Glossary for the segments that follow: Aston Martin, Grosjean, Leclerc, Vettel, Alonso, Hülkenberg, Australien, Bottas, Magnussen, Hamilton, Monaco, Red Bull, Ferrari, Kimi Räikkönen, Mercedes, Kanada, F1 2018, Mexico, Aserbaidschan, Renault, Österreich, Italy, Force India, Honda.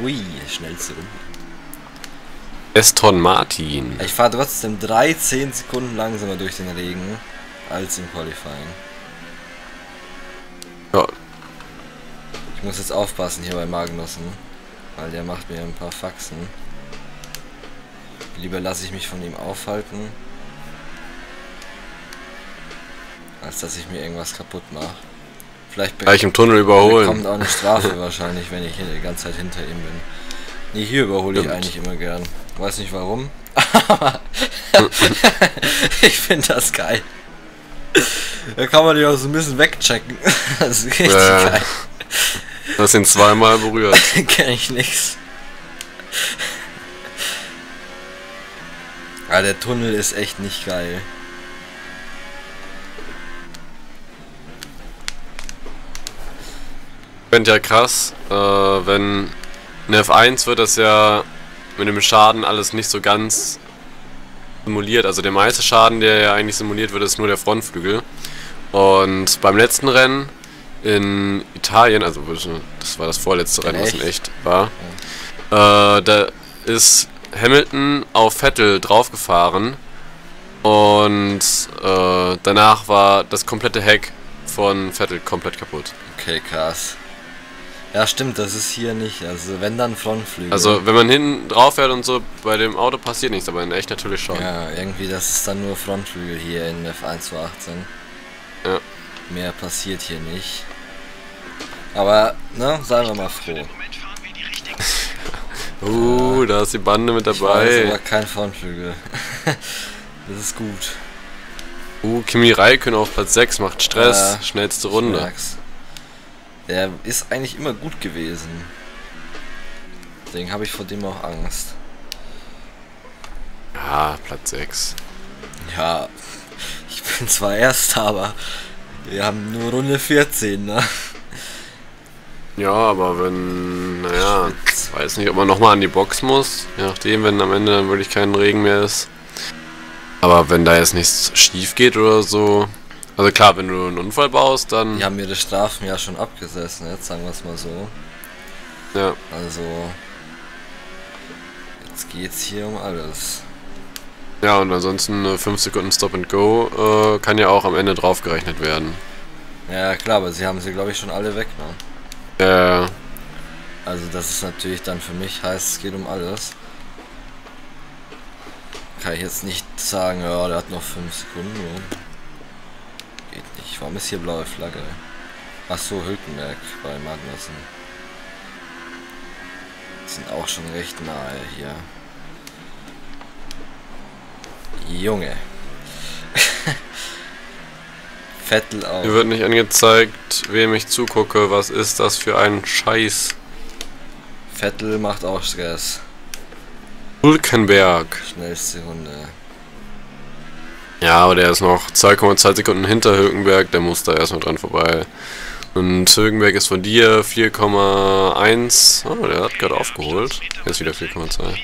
Ui, schnellste Runde. Aston Martin. Ich fahre trotzdem 13 Sekunden langsamer durch den Regen als im Qualifying. Ja. Ich muss jetzt aufpassen hier bei Magnussen, weil der macht mir ein paar Faxen. Lieber lasse ich mich von ihm aufhalten, als dass ich mir irgendwas kaputt mache. Vielleicht gleich im Tunnel überholen. Kommt auch eine Strafe wahrscheinlich, wenn ich hier die ganze Zeit hinter ihm bin. Nee, hier überhole ich eigentlich immer gern. Weiß nicht warum, aber ich finde das geil. Da kann man dich auch so ein bisschen wegchecken. Das ist richtig geil. Das sind zweimal berührt. Kenn ich nix. Ah, der Tunnel ist echt nicht geil. Ich finde ja krass, wenn in F1 wird das ja mit dem Schaden alles nicht so ganz simuliert. Also der meiste Schaden, der ja eigentlich simuliert wird, ist nur der Frontflügel. Und beim letzten Rennen in Italien, also das war das vorletzte Rennen, was in echt war, da ist Hamilton auf Vettel draufgefahren und danach war das komplette Heck von Vettel komplett kaputt. Okay, krass. Ja, stimmt, das ist hier nicht, also wenn dann Frontflügel. Also wenn man hinten drauf fährt und so, bei dem Auto passiert nichts, aber in echt natürlich schon. Ja, irgendwie das ist dann nur Frontflügel hier in F1 2018. Ja. Mehr passiert hier nicht. Aber, ne, seien wir mal froh. Da ist die Bande mit dabei. Das ist aber kein Frontflügel. Das ist gut. Kimi Räikkönen auf Platz 6 macht Stress. Schnellste Runde. Der ist eigentlich immer gut gewesen. Deswegen habe ich vor dem auch Angst. Ja, Platz 6. Ja, ich bin zwar Erster, aber wir haben nur Runde 14, ne? Ja, aber wenn, naja, ich weiß nicht, ob man nochmal an die Box muss. Je nachdem, wenn am Ende dann wirklich kein Regen mehr ist. Aber wenn da jetzt nichts schief geht oder so. Also klar, wenn du einen Unfall baust, dann... Die haben ihre Strafen ja schon abgesessen, jetzt sagen wir es mal so. Ja. Also... Jetzt geht's hier um alles. Ja, und ansonsten 5 Sekunden Stop and Go kann ja auch am Ende draufgerechnet werden. Ja, klar, aber sie haben sie, glaube ich, schon alle weg, ne? Ja. Also das ist natürlich dann für mich, heißt es geht um alles. Kann ich jetzt nicht sagen, ja, der hat noch 5 Sekunden. Ja. Geht nicht. Warum ist hier blaue Flagge? Achso, Hülkenberg bei Magnussen. Sind auch schon recht nahe hier. Junge. Vettel auch. Mir wird nicht angezeigt, wem ich zugucke. Was ist das für ein Scheiß? Vettel macht auch Stress. Hülkenberg. Schnellste Runde. Ja, aber der ist noch 2,2 Sekunden hinter Hülkenberg. Der muss da erstmal dran vorbei. Und Hülkenberg ist von dir 4,1. Oh, der hat gerade aufgeholt. Jetzt wieder 4,2.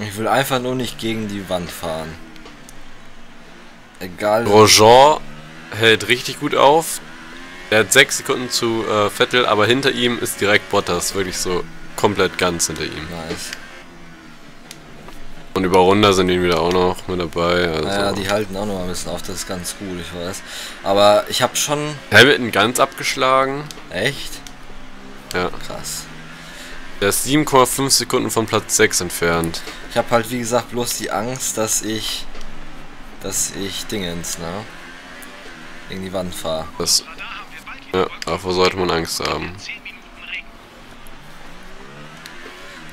Ich will einfach nur nicht gegen die Wand fahren. Egal. Grosjean hält richtig gut auf. Er hat 6 Sekunden zu Vettel, aber hinter ihm ist direkt Bottas. Wirklich so komplett ganz hinter ihm. Nice. Und über Honda sind ihn wieder auch noch mit dabei. Also. Naja, die halten auch noch mal ein bisschen auf. Das ist ganz gut, ich weiß. Aber ich habe schon... Hamilton ganz abgeschlagen. Echt? Ja. Krass. Der ist 7,5 Sekunden von Platz 6 entfernt. Ich habe halt wie gesagt bloß die Angst, dass ich Dingens, ne? Gegen die Wand fahre. Ja, davor sollte man Angst haben.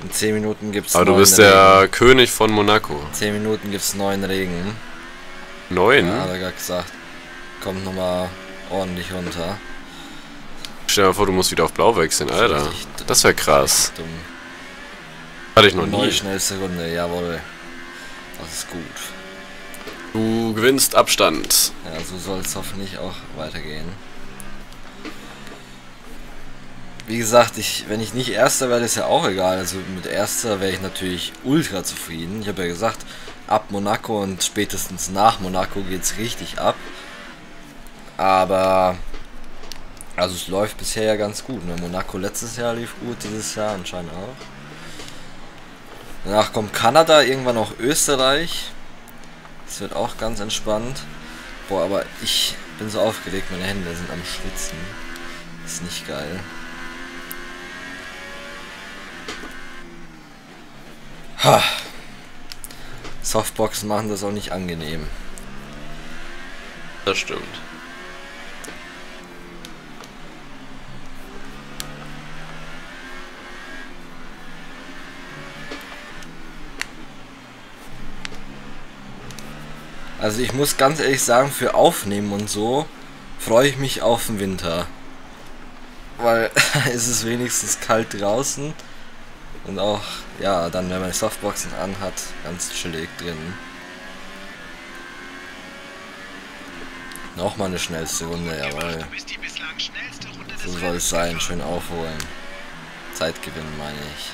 In 10 Minuten gibt's neuen Regen. Aber du bist der König von Monaco. In 10 Minuten gibt's neuen Regen. 9? Ja, hat er gerade gesagt. Kommt nochmal ordentlich runter. Stell dir mal vor, du musst wieder auf Blau wechseln, Alter. Das wäre krass. Dumm. Hatte ich noch nie. Neue schnellste Runde, jawohl. Das ist gut. Du gewinnst Abstand. Ja, so soll es hoffentlich auch weitergehen. Wie gesagt, wenn ich nicht Erster werde, ist ja auch egal. Also mit Erster wäre ich natürlich ultra zufrieden. Ich habe ja gesagt, ab Monaco und spätestens nach Monaco geht es richtig ab. Aber... Also es läuft bisher ja ganz gut. Ne? Monaco letztes Jahr lief gut, dieses Jahr anscheinend auch. Danach kommt Kanada, irgendwann auch Österreich. Das wird auch ganz entspannt. Boah, aber ich bin so aufgeregt, meine Hände sind am Schwitzen. Ist nicht geil. Ha. Softboxen machen das auch nicht angenehm. Das stimmt. Also ich muss ganz ehrlich sagen, für Aufnehmen und so freue ich mich auf den Winter. Weil es ist wenigstens kalt draußen und auch, ja, dann wenn man die Softboxen anhat, ganz chillig drin. Nochmal eine schnellste Runde, jawohl. So soll es sein, schön aufholen. Zeit gewinnen, meine ich.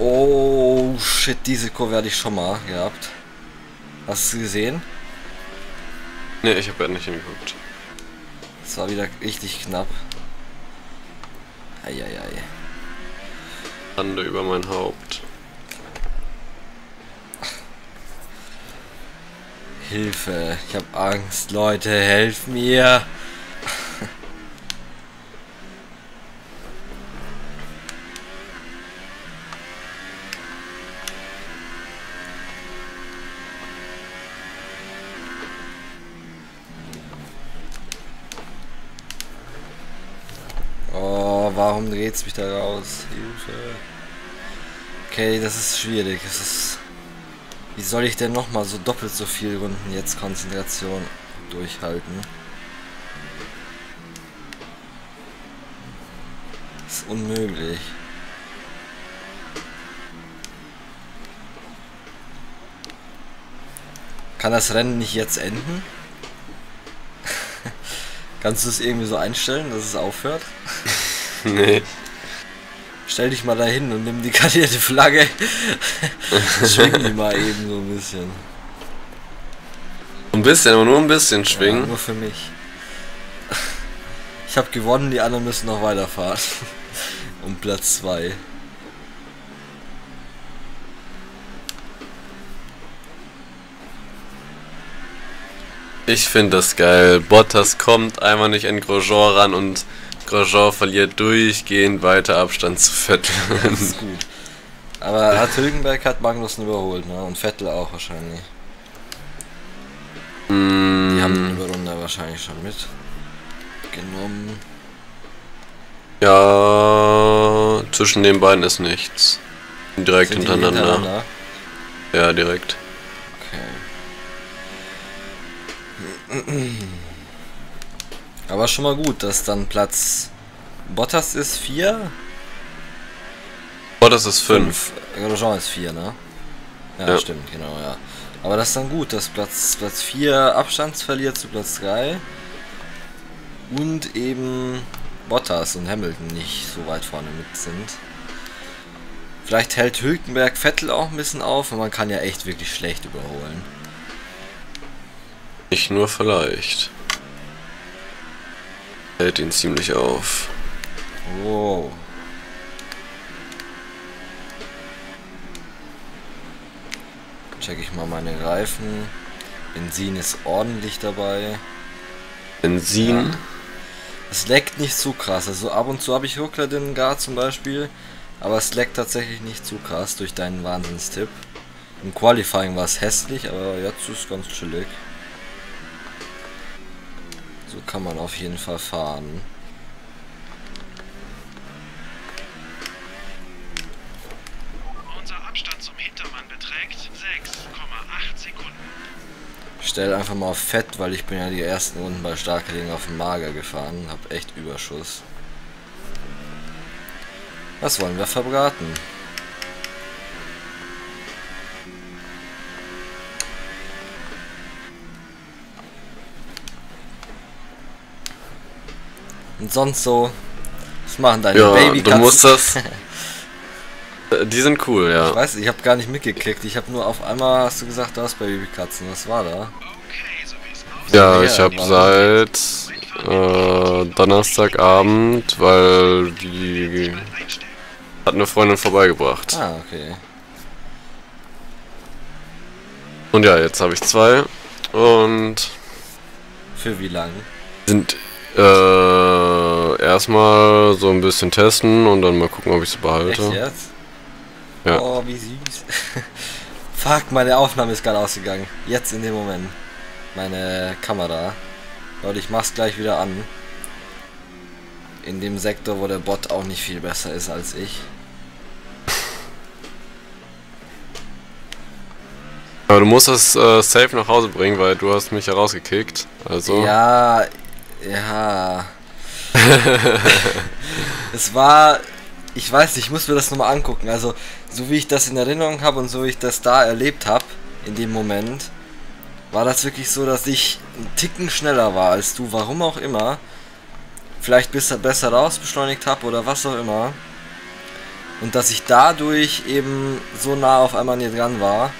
Oh shit, diese Kurve hatte ich schon mal gehabt. Hast du gesehen? Ne, ich habe ja nicht hingeguckt. Das war wieder richtig knapp. Eieiei. Hände über mein Haupt. Hilfe, ich habe Angst, Leute, helft mir! Warum dreht's mich da raus? Hilfe. Okay, das ist schwierig. Das ist, wie soll ich denn nochmal so doppelt so viel Runden jetzt Konzentration durchhalten? Das ist unmöglich. Kann das Rennen nicht jetzt enden? Kannst du es irgendwie so einstellen, dass es aufhört? Nee. Stell dich mal dahin und nimm die karierte Flagge. Schwing die mal eben so ein bisschen. Ein bisschen, aber nur ein bisschen schwingen. Ja, nur für mich. Ich habe gewonnen, die anderen müssen noch weiterfahren. Um Platz 2. Ich finde das geil. Bottas kommt einmal nicht an Grosjean ran und Grosjean verliert durchgehend weiter Abstand zu Vettel. Ja, das ist gut. Aber hat Hülkenberg Magnussen überholt, ne? Und Vettel auch wahrscheinlich. Mm. Die haben die Überrunde wahrscheinlich schon mitgenommen. Ja, zwischen den beiden ist nichts. Direkt hintereinander. Ja, direkt. Okay. Aber schon mal gut, dass dann Platz Bottas ist 4. Bottas ist 5. Grosjean ist 4, ne? Ja, ja, stimmt, genau, ja. Aber das ist dann gut, dass Platz 4 Abstands verliert zu Platz 3. Und eben Bottas und Hamilton nicht so weit vorne mit sind. Vielleicht hält Hülkenberg Vettel auch ein bisschen auf, und man kann ja echt wirklich schlecht überholen. Nicht nur vielleicht. Hält ihn ziemlich auf. Wow. Check ich mal meine Reifen. Benzin ist ordentlich dabei. Benzin? Ja. Es leckt nicht zu krass. Also ab und zu habe ich Ruckler drin, gar zum Beispiel. Aber es leckt tatsächlich nicht zu krass durch deinen Wahnsinnstipp. Im Qualifying war es hässlich, aber jetzt ist es ganz chillig. So kann man auf jeden Fall fahren. Unser Abstand zum Hintermann beträgt 6,8 Sekunden. Ich stelle einfach mal auf Fett, weil ich bin ja die ersten Runden bei Starkregen auf dem Mager gefahren. Hab echt Überschuss. Was wollen wir verbraten? Und sonst so. Was machen deine Babykatzen? Ja, du musst das. Die sind cool, ja. Ich weiß, ich habe gar nicht mitgeklickt. Ich habe nur auf einmal, hast du gesagt, da ist Babykatzen. Was war da? Ja, ich habe seit Donnerstagabend, weil die hat eine Freundin vorbeigebracht. Ah, okay. Und ja, jetzt habe ich zwei. Und... Für wie lange? Sind... erstmal so ein bisschen testen und dann mal gucken, ob ich sie behalte. Echt jetzt? Ja. Oh, wie süß. Fuck, meine Aufnahme ist gerade ausgegangen. Jetzt in dem Moment. Meine Kamera. Leute, ich mach's gleich wieder an. In dem Sektor, wo der Bot auch nicht viel besser ist als ich. Aber du musst das safe nach Hause bringen, weil du hast mich ja rausgekickt. Also. Ja. Ja. Es war... Ich weiß nicht, ich muss mir das nochmal angucken. Also, so wie ich das in Erinnerung habe und so wie ich das da erlebt habe, in dem Moment, war das wirklich so, dass ich einen Ticken schneller war als du, warum auch immer. Vielleicht besser raus beschleunigt habe oder was auch immer. Und dass ich dadurch eben so nah auf einmal an dir dran war.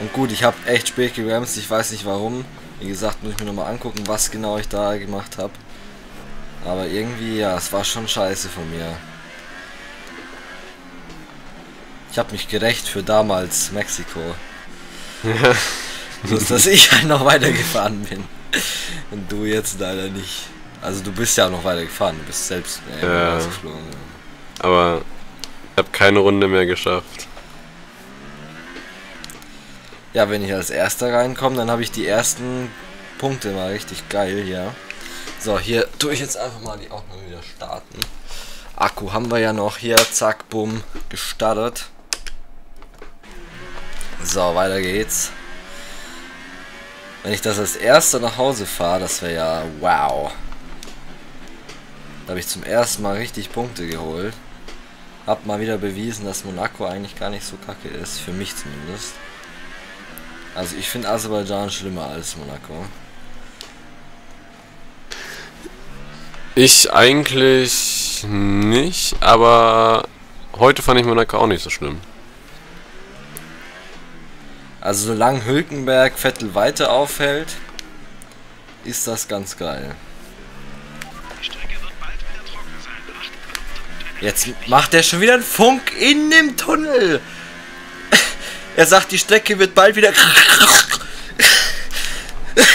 Und gut, ich habe echt spät gebremst, ich weiß nicht warum. Wie gesagt, muss ich mir nochmal angucken, was genau ich da gemacht habe. Aber irgendwie, ja, es war schon scheiße von mir. Ich habe mich gerecht für damals Mexiko. Ja. Bloß, dass ich halt noch weitergefahren bin. Und du jetzt leider nicht. Also du bist ja auch noch weitergefahren, du bist selbst rausgeflogen. Aber ich habe keine Runde mehr geschafft. Ja, wenn ich als Erster reinkomme, dann habe ich die ersten Punkte mal richtig geil, ja. So, hier tue ich jetzt einfach mal die Aufnahme wieder starten. Akku haben wir ja noch hier, zack, bumm, gestartet. So, weiter geht's. Wenn ich das als Erster nach Hause fahre, das wäre ja wow. Da habe ich zum ersten Mal richtig Punkte geholt. Hab mal wieder bewiesen, dass Monaco eigentlich gar nicht so kacke ist, für mich zumindest. Also ich finde Aserbaidschan schlimmer als Monaco. Ich eigentlich nicht, aber heute fand ich Monaco auch nicht so schlimm. Also solange Hülkenberg Vettel weiter aufhält, ist das ganz geil. Jetzt macht er schon wieder einen Funk in dem Tunnel. Er sagt, die Strecke wird bald wieder...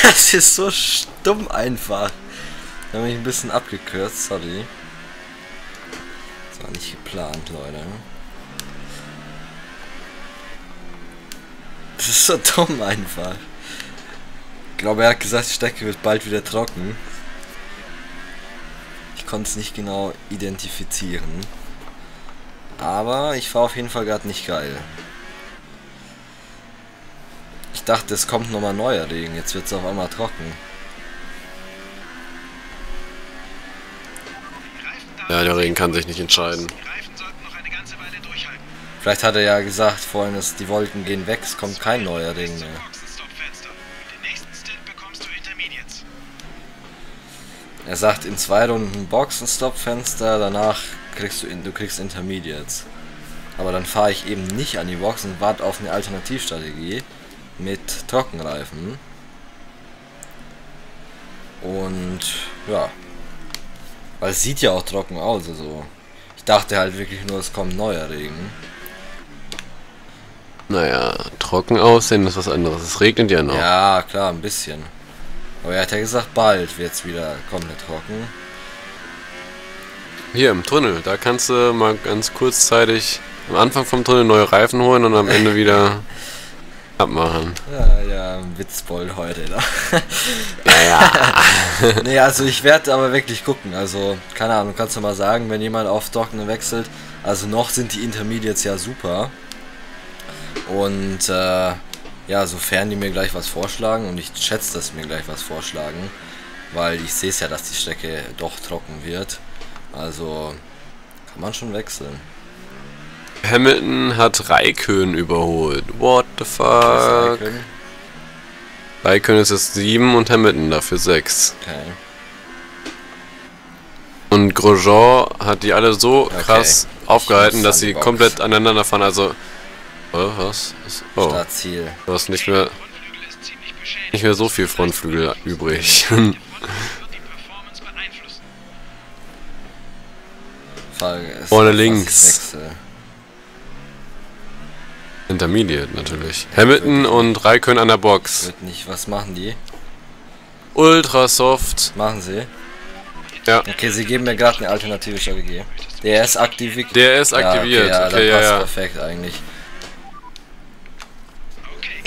Das ist so stumm einfach. Da bin ich ein bisschen abgekürzt, sorry. Das war nicht geplant, Leute. Das ist so dumm einfach. Ich glaube, er hat gesagt, die Strecke wird bald wieder trocken. Ich konnte es nicht genau identifizieren. Aber ich war auf jeden Fall gerade nicht geil. Ich dachte, es kommt nochmal neuer Regen, jetzt wird es auf einmal trocken. Ja, der Regen kann sich nicht entscheiden. Vielleicht hat er ja gesagt vorhin, dass die Wolken gehen weg, es kommt kein neuer Regen mehr. Er sagt, in 2 Runden Boxenstoppfenster, danach kriegst du Intermediates. Aber dann fahre ich eben nicht an die Box und warte auf eine Alternativstrategie mit Trockenreifen. Und ja, weil es sieht ja auch trocken aus, also ich dachte halt wirklich nur, es kommt neuer Regen. Naja, trocken aussehen ist was anderes, es regnet ja noch. Ja, klar, ein bisschen. Aber er hat ja gesagt, bald wird's wieder komplett trocken. Hier im Tunnel, da kannst du mal ganz kurzzeitig am Anfang vom Tunnel neue Reifen holen und am Ende wieder... abmachen. Ja, Witzbold heute, ne? Ja. Nee, also ich werde aber wirklich gucken, also, keine Ahnung, kannst du mal sagen, wenn jemand auf Trockene wechselt, also noch sind die Intermediates ja super. Und, ja, sofern die mir gleich was vorschlagen, und ich schätze, dass mir gleich was vorschlagen, weil ich sehe es ja, dass die Strecke doch trocken wird, also, kann man schon wechseln. Hamilton hat Räikkönen überholt. What the fuck? Räikkönen ist jetzt 7 und Hamilton dafür 6. Okay. Und Grosjean hat die alle so krass aufgehalten, dass sie komplett aneinander fahren. Also, was? Oh, du hast nicht mehr so viel Frontflügel übrig. Vorne links. Intermediate natürlich. Hamilton und Räikkönen an der Box. Wird nicht. Was machen die? Ultra soft. Machen sie? Ja. Okay, sie geben mir gerade eine alternative Strategie. Der ist aktiviert. Der ist aktiviert. Ja, okay, ja, das passt perfekt eigentlich.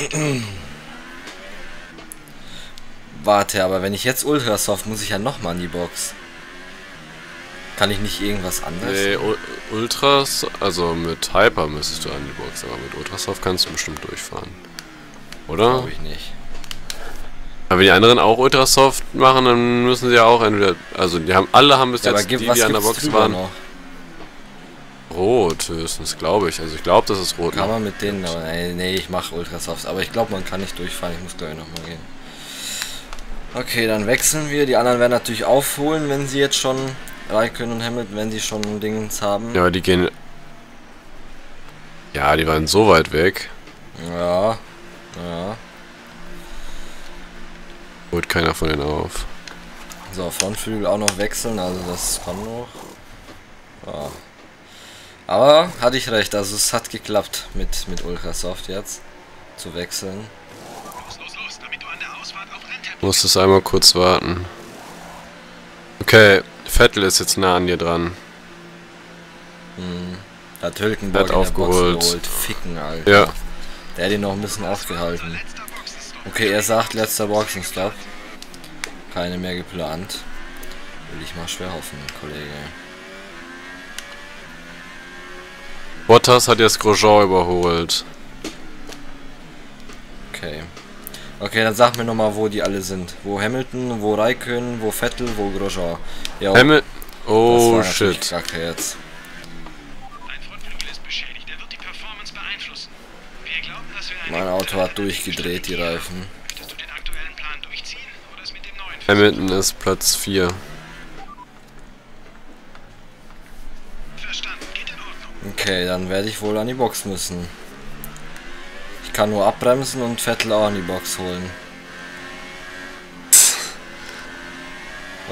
Okay. Warte, aber wenn ich jetzt Ultra soft, muss ich ja nochmal in die Box. Kann ich nicht irgendwas anderes? Nee, Ultras, also mit Hyper müsstest du an die Box, aber mit Ultrasoft kannst du bestimmt durchfahren. Oder? Glaube ich nicht. Aber wenn die anderen auch Ultrasoft machen, dann müssen sie ja auch entweder. Also die haben bis jetzt die an der Box waren. Noch? Rot höchstens, glaube ich. Also ich glaube, das ist rot. Kann man mit denen, aber nee, ich mache Ultrasoft. Aber ich glaube, man kann nicht durchfahren. Ich muss gleich nochmal gehen. Okay, dann wechseln wir. Die anderen werden natürlich aufholen, wenn sie jetzt schon. Räikkönen und Hamilton, wenn die schon Dings haben. Ja, aber die gehen... Ja, die waren so weit weg. Ja, ja. Holt keiner von denen auf. So, Frontflügel auch noch wechseln, also das kann noch. Ja. Aber hatte ich recht, also es hat geklappt mit Ultrasoft jetzt zu wechseln. Los, damit du an der Ausfahrt auf Renntempo. Musstest einmal kurz warten. Okay. Vettel ist jetzt nah an dir dran. Hat Hülkenberg hat aufgeholt. Ficken, Alter. Ja. Der hat ihn noch ein bisschen aufgehalten. Okay, er sagt letzter Boxenstopp. Keine mehr geplant. Will ich mal schwer hoffen, Kollege. Bottas hat jetzt Grosjean überholt. Okay. Okay, dann sag mir nochmal, wo die alle sind. Wo Hamilton, wo Räikkönen, wo Vettel, wo Grosjean. Ja, Hamilton. Oh, shit. Kacke jetzt. Dein Frontflügel ist beschädigt. Er wird die Performance beeinflussen. Wir glauben, dass wir mein Auto hat durchgedreht, die Reifen. Möchtest du den aktuellen Plan durchziehen oder es mit dem neuen? Hamilton ist Platz 4. Verstanden. Geht in Ordnung. Okay, dann werde ich wohl an die Box müssen. Ich kann nur abbremsen und Vettel auch in die Box holen.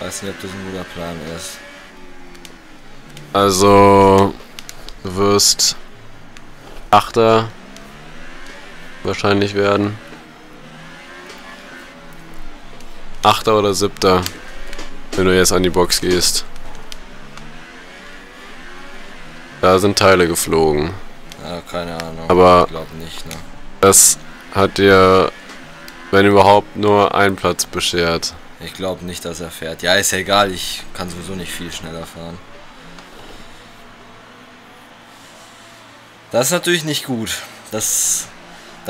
Weiß nicht, ob das ein guter Plan ist. Also, du wirst Achter wahrscheinlich werden. Achter oder Siebter, wenn du jetzt an die Box gehst. Da sind Teile geflogen. Ja, keine Ahnung. Aber ich glaube nicht, ne? Das hat dir, wenn überhaupt, nur einen Platz beschert. Ich glaube nicht, dass er fährt. Ja, ist ja egal, ich kann sowieso nicht viel schneller fahren. Das ist natürlich nicht gut. Da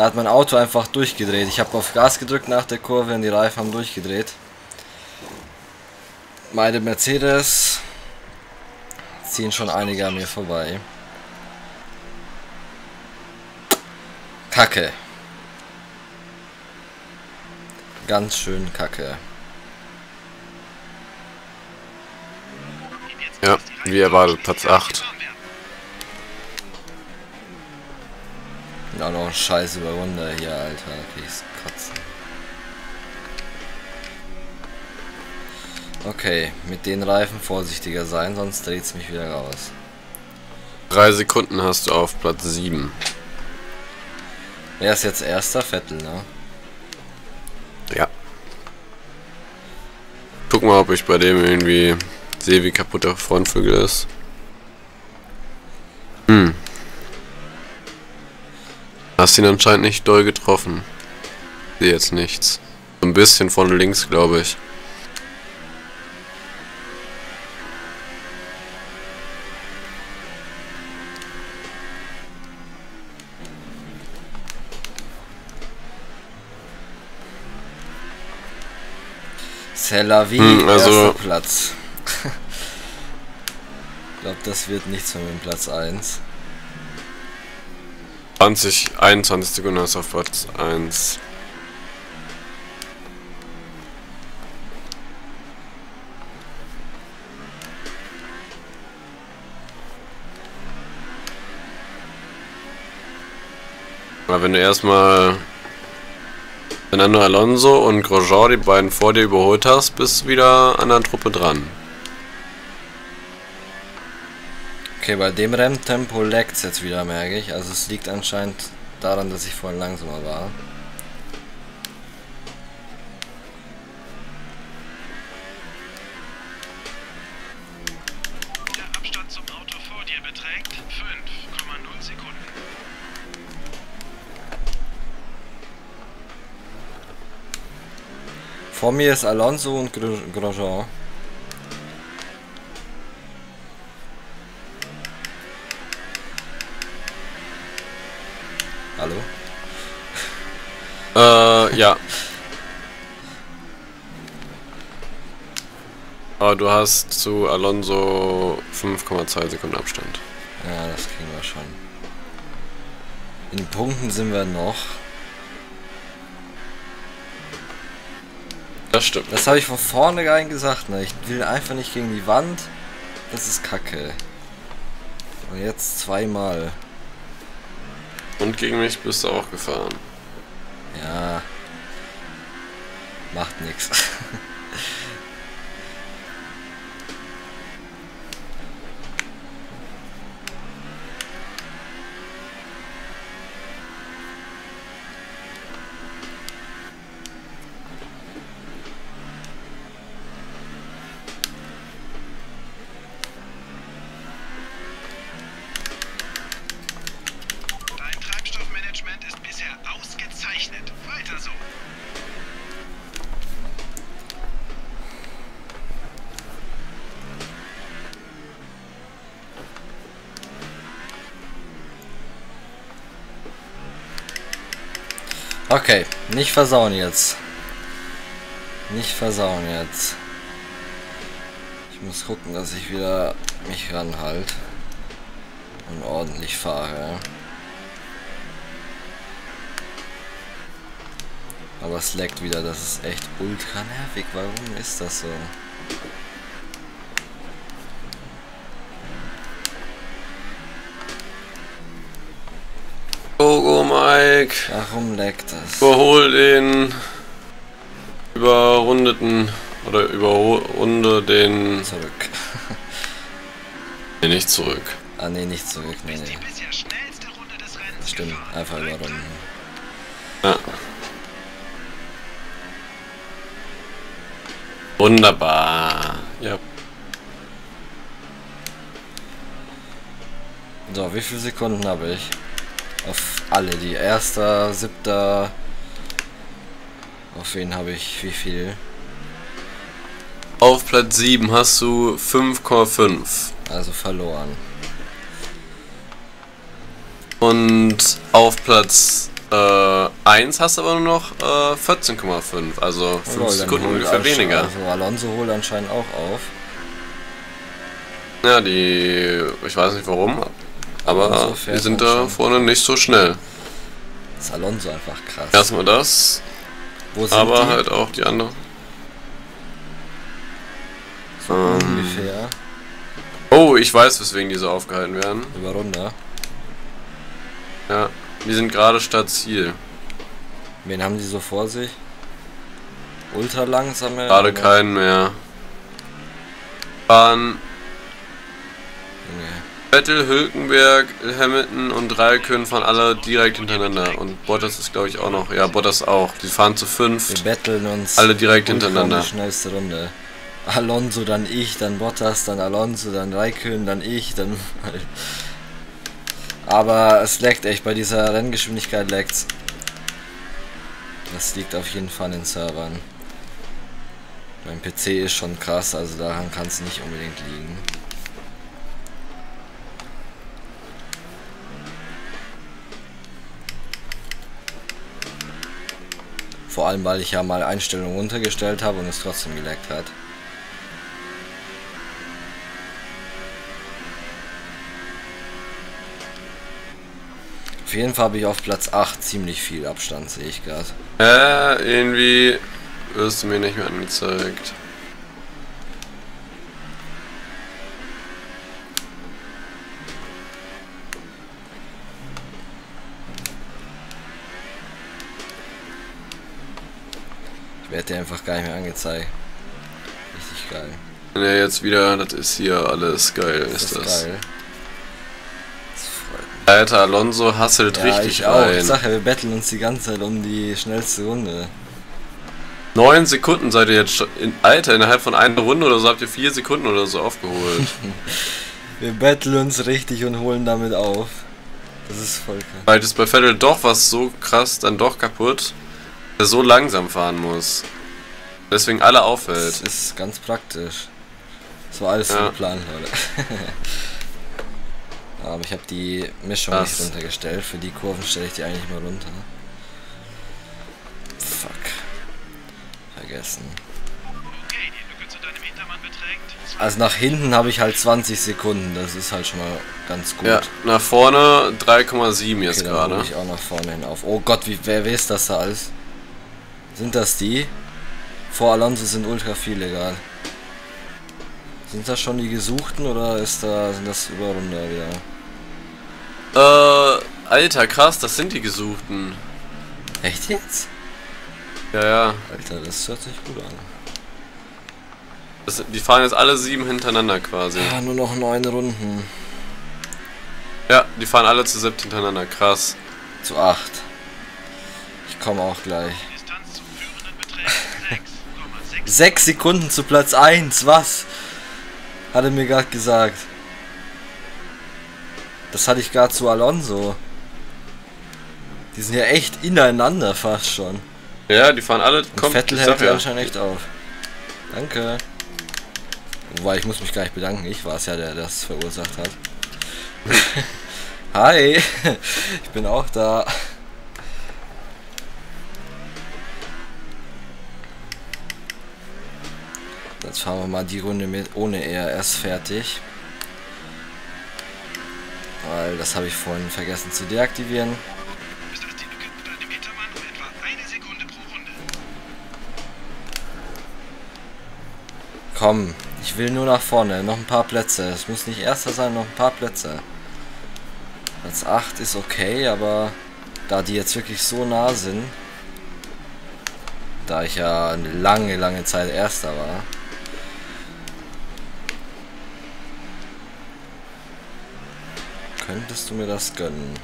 hat mein Auto einfach durchgedreht. Ich habe auf Gas gedrückt nach der Kurve und die Reifen haben durchgedreht. Meine Mercedes ziehen schon einige an mir vorbei. Kacke. Ganz schön kacke. Ja, wie erwartet, Platz 8. Ja, noch ein Scheiß über Runde hier, Alter. Da krieg's Kotzen. Okay, mit den Reifen vorsichtiger sein, sonst dreht's mich wieder raus. 3 Sekunden hast du auf Platz 7. Er ist jetzt erster Vettel, ne? Ja. Guck mal, ob ich bei dem irgendwie sehe, wie kaputt der Frontflügel ist. Hast ihn anscheinend nicht doll getroffen. Sehe jetzt nichts. So ein bisschen von links, glaube ich. Wie also Platz. Ich glaube, das wird nichts von dem Platz 1. 21 Sekunden ist auf Platz 1. Weil wenn du erstmal Fernando Alonso und Grosjean, die beiden vor dir überholt hast, bist du wieder an der Truppe dran. Okay, bei dem Renntempo leckt es jetzt wieder, merke ich. Also es liegt anscheinend daran, dass ich vorhin langsamer war. Vor mir ist Alonso und Grosjean. Hallo? Ja. Aber du hast zu Alonso 5,2 Sekunden Abstand. Ja, das kriegen wir schon. In Punkten sind wir noch. Das stimmt. Das habe ich von vornherein gesagt, ne? Ich will einfach nicht gegen die Wand. Das ist kacke. Und jetzt zweimal. Und gegen mich bist du auch gefahren. Ja. Macht nichts. Okay, nicht versauen jetzt. Nicht versauen jetzt. Ich muss gucken, dass ich wieder mich ranhalte und ordentlich fahre. Aber es laggt wieder, das ist echt ultra nervig. Warum ist das so? Mike. Warum leckt das? Überhol den überrundeten oder überrunde den zurück. Nee, nicht zurück. Ah ne, nicht zurück, nee, nee. Stimmt, einfach überrunden. Ja. Wunderbar. Ja. So, wie viele Sekunden habe ich? Auf alle, die 1., 7. Auf wen habe ich wie viel? Auf Platz 7 hast du 5,5. Also verloren. Und auf Platz 1 hast du aber nur noch 14,5. Also 5 Sekunden ungefähr weniger. Also Alonso holt anscheinend auch auf. Ja, die... ich weiß nicht warum. Aber wir sind da vorne nicht so schnell. Das ist Alonso einfach krass. Erstmal das. Wo sind aber die? Halt auch die anderen. So ungefähr. Oh, ich weiß, weswegen die so aufgehalten werden. Überrunde. Ja, die sind gerade statt Ziel. Wen haben die so vor sich? Ultra langsame. Gerade keinen mehr. Bahn. Vettel, Hülkenberg, Hamilton und Räikkönen fahren alle direkt hintereinander. Und Bottas ist, glaube ich, auch noch. Ja, Bottas auch. Die fahren zu 5. Wir betteln uns. Alle direkt hintereinander. Die schnellste Runde. Alonso, dann ich, dann Bottas, dann Alonso, dann Räikkönen, dann ich, dann... Aber es laggt echt. Bei dieser Renngeschwindigkeit laggt. Das liegt auf jeden Fall an den Servern. Mein PC ist schon krass, also daran kann es nicht unbedingt liegen. Vor allem, weil ich ja mal Einstellungen runtergestellt habe und es trotzdem geleckt hat. Auf jeden Fall habe ich auf Platz 8 ziemlich viel Abstand, sehe ich gerade. Irgendwie wirst du mir nicht mehr angezeigt. Wird dir einfach gar nicht mehr angezeigt. Richtig geil. Ja, jetzt wieder, das ist hier alles geil, ist das. Geil. Das freut mich. Alter, Alonso hasselt richtig rein. Ich sag ja, wir betteln uns die ganze Zeit um die schnellste Runde. 9 Sekunden seid ihr jetzt in, Alter, innerhalb von einer Runde oder so habt ihr 4 Sekunden oder so aufgeholt. Wir betteln uns richtig und holen damit auf. Das ist voll krass. Weil das bei Vettel doch was so krass dann doch kaputt, der so langsam fahren muss. Deswegen alle auffällt. Das ist ganz praktisch. Das war alles im Plan, Leute. Aber ich habe die Mischung nicht runtergestellt. Für die Kurven stelle ich die eigentlich mal runter. Fuck. Vergessen. Also nach hinten habe ich halt 20 Sekunden, das ist halt schon mal ganz gut. Ja, nach vorne 3,7 jetzt gerade. Dann hole ich auch nach vorne hin auf. Oh Gott, wer weiß das da alles? Sind das die? Vor Alonso sind ultra viele gerade. Sind das schon die Gesuchten oder ist da, sind das Überrunde wieder? Alter, krass, das sind die Gesuchten. Echt jetzt? Ja, ja. Alter, das hört sich gut an. Die fahren jetzt alle 7 hintereinander quasi. Ja, nur noch 9 Runden. Ja, die fahren alle zu 7 hintereinander, krass. Zu 8. Ich komme auch gleich. 6 Sekunden zu Platz 1, was? Hat er mir gerade gesagt. Das hatte ich gerade zu Alonso. Die sind ja echt ineinander fast schon. Ja, die fahren alle... Und Vettel hält ja anscheinend echt auf. Danke. Wobei, ich muss mich gleich bedanken, ich war es ja, der das verursacht hat. Hi, ich bin auch da. Jetzt fahren wir mal die Runde mit ohne ERS fertig. Weil das habe ich vorhin vergessen zu deaktivieren. Komm, ich will nur nach vorne, noch ein paar Plätze. Es muss nicht erster sein, noch ein paar Plätze. Platz 8 ist okay, aber da die jetzt wirklich so nah sind, da ich ja eine lange, lange Zeit erster war. Könntest du mir das gönnen?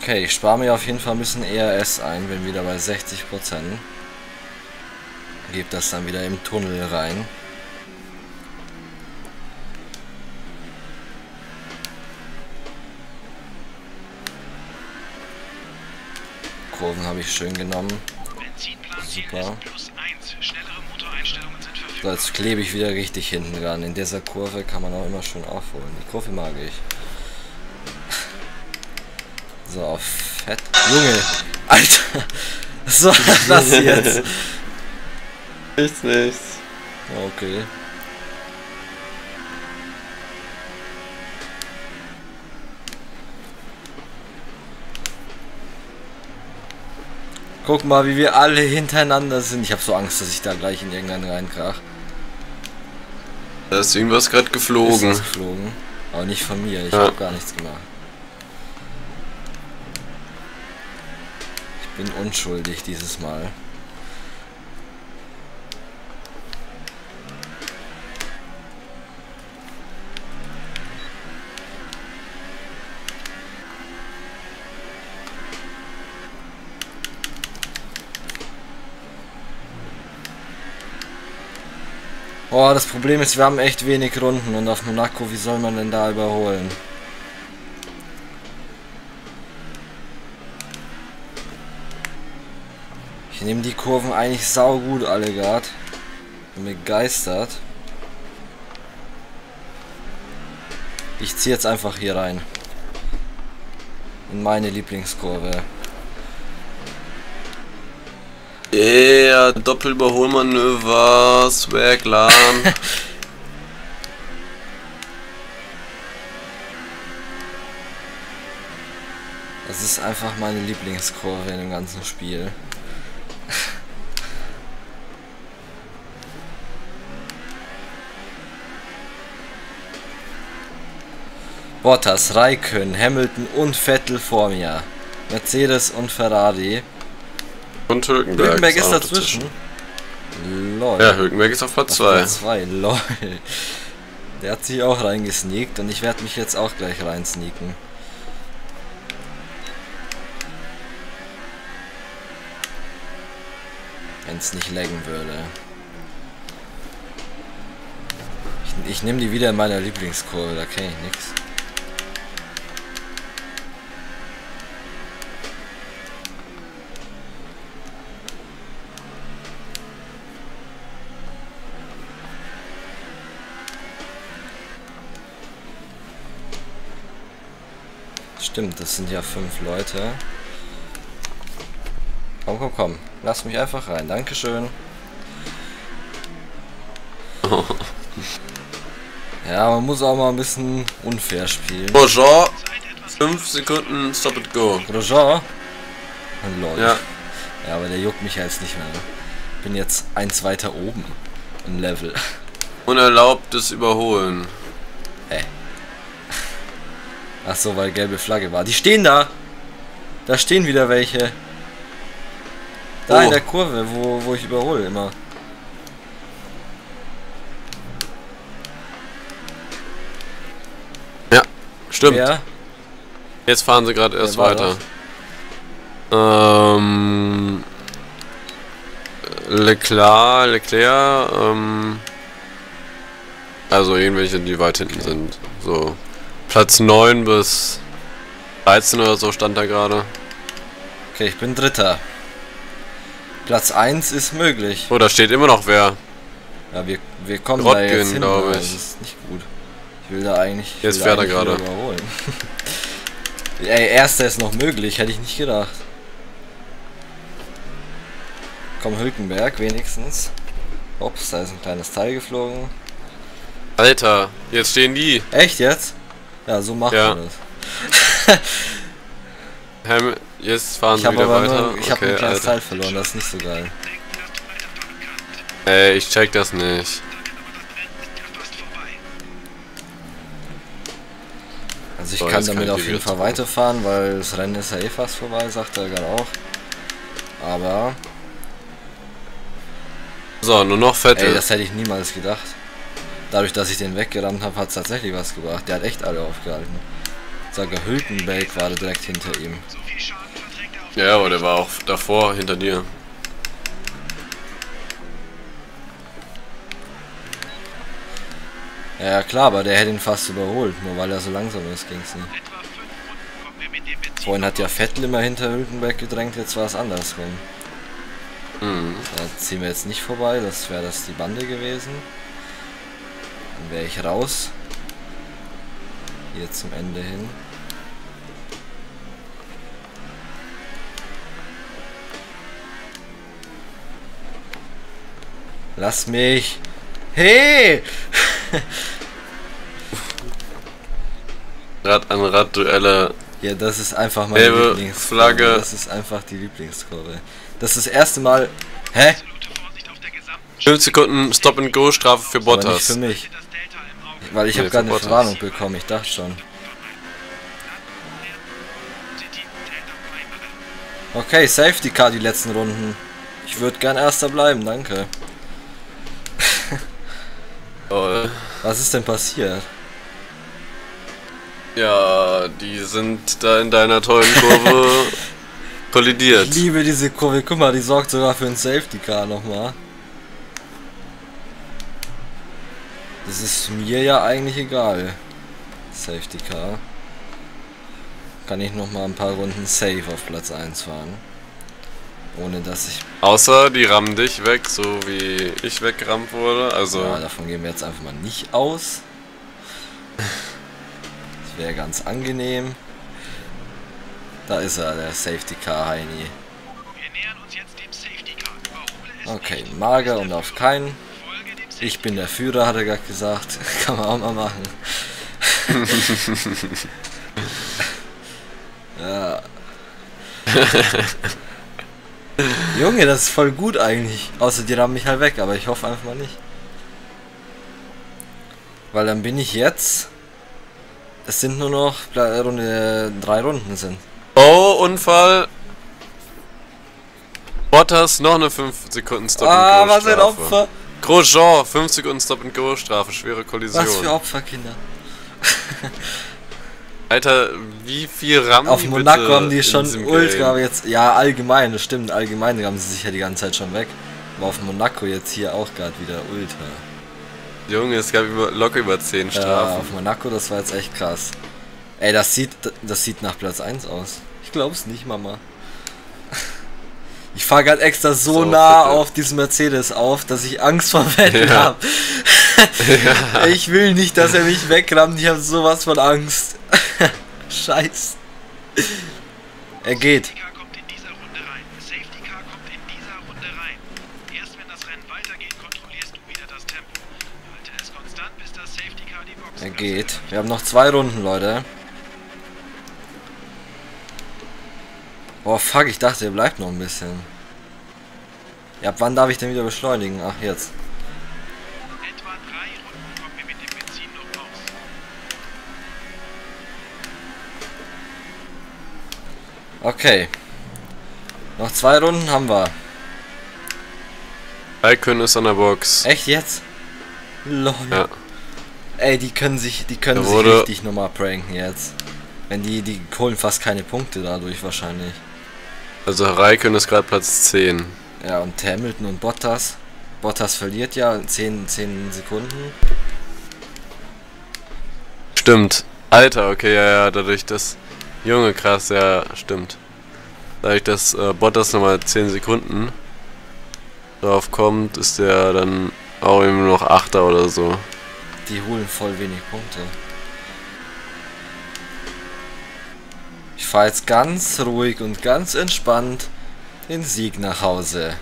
Okay, ich spare mir auf jeden Fall ein bisschen ERS ein, bin wieder bei 60%. Gebe das dann wieder im Tunnel rein. Kurven habe ich schön genommen. Super. So, jetzt klebe ich wieder richtig hinten ran. In dieser Kurve kann man auch immer schön aufholen. Die Kurve mag ich. So, auf Fett. Junge! Alter! Was war das jetzt? Nichts. Okay. Guck mal, wie wir alle hintereinander sind. Ich habe so Angst, dass ich da gleich in irgendeinen reinkrach. Da ist irgendwas gerade geflogen. Aber nicht von mir, ich habe gar nichts gemacht. Bin unschuldig dieses Mal. Oh, das Problem ist, wir haben echt wenig Runden und auf Monaco, wie soll man denn da überholen? Ich nehme die Kurven eigentlich saugut alle gerade. Bin begeistert. Ich ziehe jetzt einfach hier rein. In meine Lieblingskurve. Yeah, Doppelüberholmanöver, Swaglan. Das ist einfach meine Lieblingskurve in dem ganzen Spiel. Bottas, Räikkönen, Hamilton und Vettel vor mir. Mercedes und Ferrari. Und Hülkenberg. Hülkenberg ist dazwischen. Lol. Ja, Hülkenberg ist auf Platz 2. Platz 2, lol. Der hat sich auch reingesneakt und ich werde mich jetzt auch gleich reinsneaken. Wenn es nicht laggen würde. Ich nehme die wieder in meiner Lieblingskurve, da kenne ich nichts. Stimmt, das sind ja 5 Leute. Komm, komm, komm. Lass mich einfach rein. Dankeschön. Oh. Ja, man muss auch mal ein bisschen unfair spielen. Grosjean, 5 Sekunden, stop and go. Grosjean? Oh, lol. Ja. Ja, aber der juckt mich ja jetzt nicht mehr. Ich bin jetzt eins weiter oben im Level. Unerlaubtes Überholen. Hey. Ach so, weil gelbe Flagge war. Die stehen da! Da stehen wieder welche. Da in der Kurve, wo ich überhole immer. Ja, stimmt. Ja. Jetzt fahren sie gerade erst weiter. Leclerc, also irgendwelche, die weit hinten sind. So. Platz 9 bis 13 oder so stand da gerade. Okay, ich bin Dritter. Platz 1 ist möglich. Oh, da steht immer noch wer. Ja, wir kommen da jetzt hin, glaube ich. Das ist nicht gut. Ich will da eigentlich... Jetzt fährt er gerade. Ey, Erster ist noch möglich, hätte ich nicht gedacht. Komm, Hülkenberg wenigstens. Ups, da ist ein kleines Teil geflogen. Alter, jetzt stehen die. Echt jetzt? Ja, so macht man das. Jetzt fahren sie wieder weiter. Ich habe ein kleines Teil verloren, das ist nicht so geil. Ey, ich check das nicht. Also ich kann damit auf jeden Fall weiterfahren, weil das Rennen ist ja eh fast vorbei, sagt er gerade auch. Aber... So, nur noch Vettel. Ey, das hätte ich niemals gedacht. Dadurch, dass ich den weggerannt habe, hat es tatsächlich was gebracht. Der hat echt alle aufgehalten. Sogar Hülkenberg war direkt hinter ihm. Ja, aber der war auch davor hinter dir. Ja klar, aber der hätte ihn fast überholt. Nur weil er so langsam ist, ging es nicht. Vorhin hat ja Vettel immer hinter Hülkenberg gedrängt, jetzt war es andersrum. Mhm. Da ziehen wir jetzt nicht vorbei, das wäre das die Bande gewesen. Wäre ich raus. Hier zum Ende hin. Lass mich. Hey! Rad an Rad Duelle. Ja, das ist einfach meine Lieblingsflagge. Das ist einfach die Lieblingskurve. Das ist das erste Mal. Hä? 5 Sekunden Stop and Go Strafe für Bottas. Aber nicht für mich. Weil ich habe gerade eine Warnung bekommen, ich dachte schon. Okay, Safety Car die letzten Runden. Ich würde gern Erster bleiben, danke. Oh. Was ist denn passiert? Ja, die sind da in deiner tollen Kurve kollidiert. Ich liebe diese Kurve, guck mal, die sorgt sogar für ein Safety Car nochmal. Das ist mir ja eigentlich egal. Safety Car. Kann ich nochmal ein paar Runden safe auf Platz 1 fahren. Ohne dass ich... Außer die rammen dich weg, so wie ich weggerammt wurde. Also ja, davon gehen wir jetzt einfach mal nicht aus. Das wäre ganz angenehm. Da ist er, der Safety Car Heini. Okay, mager und auf keinen. Ich bin der Führer, hat er gerade gesagt. Kann man auch mal machen. Ja. Junge, das ist voll gut eigentlich. Außer die rammen mich halt weg, aber ich hoffe einfach mal nicht. Weil dann bin ich jetzt Es sind nur noch drei Runden sind. Oh, Unfall. Bottas, noch eine 5 Sekunden Stop and Go Strafe. Ah, was ein Opfer. Grosjean, 5 Sekunden Stop and Go Strafe, schwere Kollision. Was für Opfer, Kinder. Alter, wie viel Rammen auf Monaco haben die schon ultra jetzt. Ja, allgemein, das stimmt, allgemein rammen sie sich ja die ganze Zeit schon weg. Aber auf Monaco jetzt hier auch gerade wieder ultra. Junge, es gab locker über 10 Strafen. Ja, auf Monaco, das war jetzt echt krass. Ey, das sieht nach Platz 1 aus. Ich glaub's nicht, Mama. Ich fahr grad extra so nah bitte auf diesen Mercedes auf, dass ich Angst vor Vettel hab. Ja. Ich will nicht, dass er mich wegrammt, ich hab sowas von Angst. Scheiß. Er geht. Er geht. Wir haben noch 2 Runden, Leute. Oh fuck, ich dachte, er bleibt noch ein bisschen. Ja, ab wann darf ich denn wieder beschleunigen? Ach, jetzt. Etwa 3 Runden kommen wir mit dem Benzin noch raus. Okay. Noch 2 Runden haben wir. Räikkönen ist an der Box. Echt jetzt? Lol. Ja. Ey, die können sich richtig nochmal pranken jetzt. Wenn die holen fast keine Punkte dadurch wahrscheinlich. Also Räikkönen ist gerade Platz 10. Ja, und Hamilton und Bottas. Bottas verliert ja 10 Sekunden. Stimmt. Alter, okay, ja, dadurch, dass... Junge, krass, ja, stimmt. Dadurch, dass Bottas nochmal 10 Sekunden drauf kommt, ist der dann auch immer noch 8er oder so. Die holen voll wenig Punkte. Ich fahre jetzt ganz ruhig und ganz entspannt den Sieg nach Hause.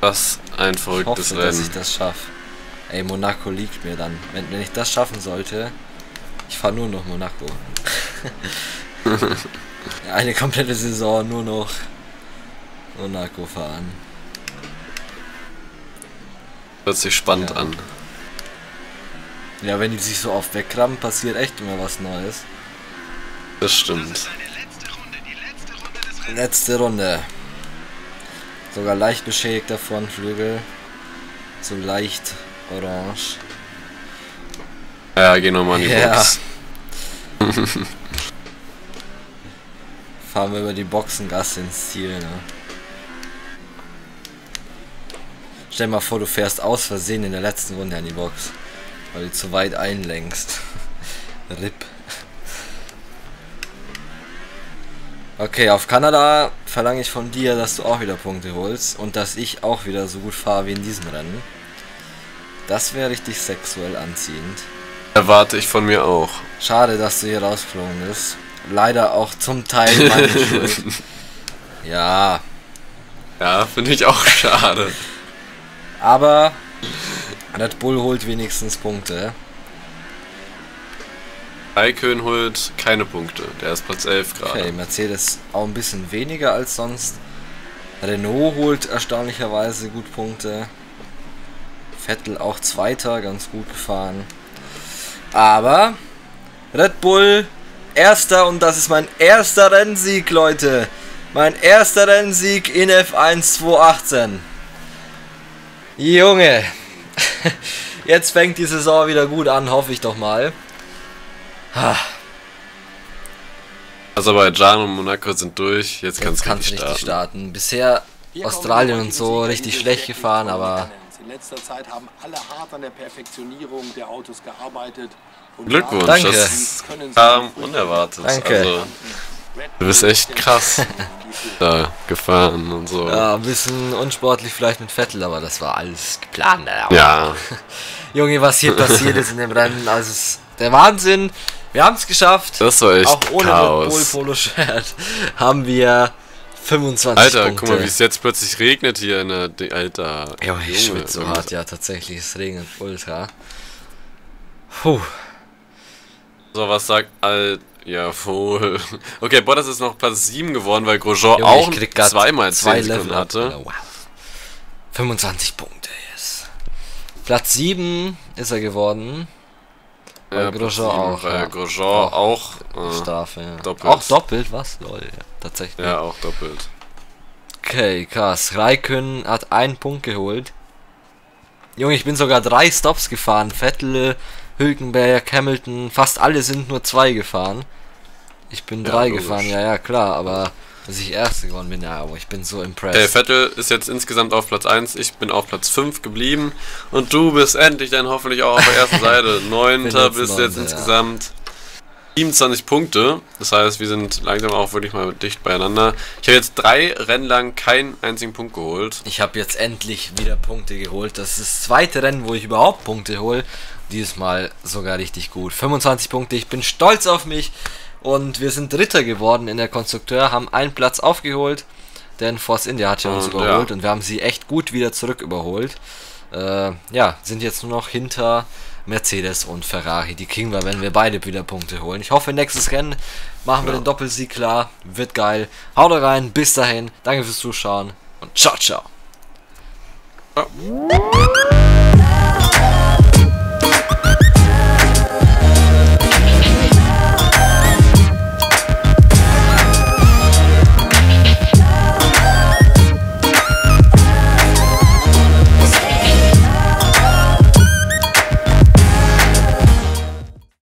Was ein verrücktes Rennen. Ich hoffe, dass ich das schaffe. Ey, Monaco liegt mir dann. Wenn ich das schaffen sollte, ich fahre nur noch Monaco. Eine komplette Saison nur noch Monaco fahren. Hört sich spannend an. Ja, wenn die sich so oft wegrammen, passiert echt immer was Neues. Das stimmt. Das ist eine letzte Runde. Sogar leicht beschädigter Frontflügel. So leicht orange. Ja, geh nochmal in die Box. Fahren wir über die Boxengasse ins Ziel, ne? Stell dir mal vor, du fährst aus Versehen in der letzten Runde an die Box, weil du zu weit einlenkst. RIP. Okay, auf Kanada verlange ich von dir, dass du auch wieder Punkte holst und dass ich auch wieder so gut fahre wie in diesem Rennen. Das wäre richtig sexuell anziehend. Erwarte ich von mir auch. Schade, dass du hier rausgeflogen bist. Leider auch zum Teil meine Schuld. Ja. Ja, finde ich auch schade. Aber Red Bull holt wenigstens Punkte. Räikkönen holt keine Punkte, der ist Platz 11 gerade. Okay, Mercedes auch ein bisschen weniger als sonst. Renault holt erstaunlicherweise gut Punkte. Vettel auch Zweiter, ganz gut gefahren. Aber Red Bull Erster und das ist mein erster Rennsieg, Leute. Mein erster Rennsieg in F1 2018. Junge, jetzt fängt die Saison wieder gut an, hoffe ich doch mal. Aserbaidschan und Monaco sind durch, jetzt kann es richtig starten. Bisher Australien und so richtig schlecht gefahren, aber... In letzter Zeit haben alle hart an der Perfektionierung der Autos gearbeitet. Glückwunsch, danke. Das kam unerwartet. Danke. Also, du bist echt krass da gefahren und so. Ja, ein bisschen unsportlich vielleicht mit Vettel, aber das war alles geplant. Ja. Junge, was hier passiert ist in dem Rennen, also ist der Wahnsinn. Wir haben es geschafft. Das war echt auch ohne Red Bull Polo-Shirt haben wir 25 Alter, Punkte. Guck mal, wie es jetzt plötzlich regnet hier in der... Alter. Junge, ich schwitze so hart, ja, tatsächlich, es regnet ultra. Puh. So, was sagt Alt... Jawohl. Okay, Bottas ist noch Platz 7 geworden, weil Grosjean Junge, auch zweimal 10 Sekunden hatte. Wow. 25 Punkte, yes. Platz 7 ist er geworden. Grosjean auch. Grosjean auch. Strafe, ja. Doppelt. Auch doppelt, was? Lol, ja, tatsächlich. Ja, auch doppelt. Okay, krass. Räikkönen hat einen Punkt geholt. Junge, ich bin sogar 3 Stops gefahren. Vettel, Hülkenberg, Hamilton, fast alle sind nur 2 gefahren. Ich bin 3 gefahren, ja klar, aber dass ich Erster geworden bin, ja, aber ich bin so impressed. Hey, Vettel ist jetzt insgesamt auf Platz 1, ich bin auf Platz 5 geblieben und du bist endlich dann hoffentlich auch auf der ersten Seite. 9. bist jetzt insgesamt 27 Punkte, das heißt, wir sind langsam auch wirklich mal dicht beieinander. Ich habe jetzt 3 Rennen lang keinen einzigen Punkt geholt. Ich habe jetzt endlich wieder Punkte geholt, das ist das 2. Rennen, wo ich überhaupt Punkte hole. Dieses Mal sogar richtig gut. 25 Punkte, ich bin stolz auf mich. Und wir sind Dritter geworden in der Konstrukteur, haben einen Platz aufgeholt, denn Force India hat ja uns überholt und wir haben sie echt gut wieder zurück überholt. Ja, sind jetzt nur noch hinter Mercedes und Ferrari. Die kriegen wir, wenn wir beide wieder Punkte holen. Ich hoffe, nächstes Rennen machen wir den Doppelsieg klar. Wird geil. Haut rein, bis dahin. Danke fürs Zuschauen und ciao, ciao. Ja.